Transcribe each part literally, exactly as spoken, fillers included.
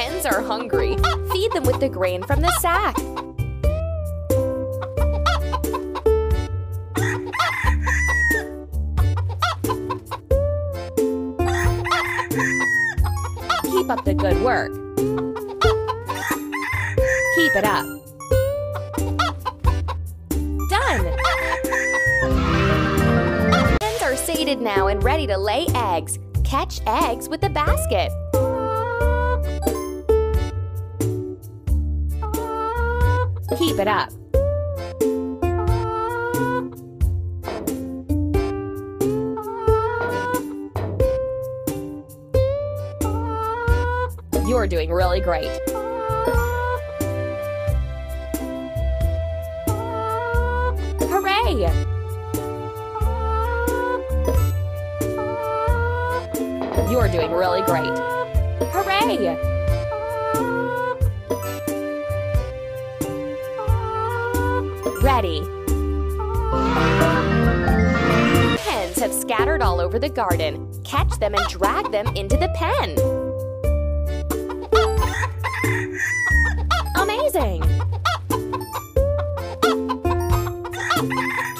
hens are hungry. Feed them with the grain from the sack. Keep up the good work. Keep it up. Done! Hens are sated now and ready to lay eggs. Catch eggs with a basket. Keep it up. You're doing really great. Hooray! You're doing really great. Hooray! Ready. Hens have scattered all over the garden. Catch them and drag them into the pen. Amazing!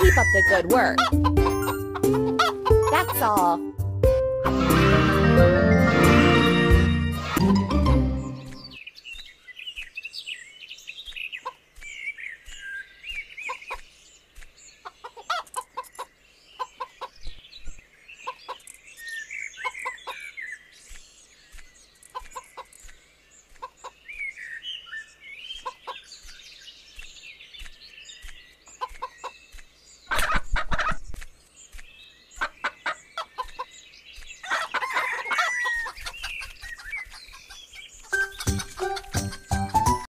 Keep up the good work. That's all.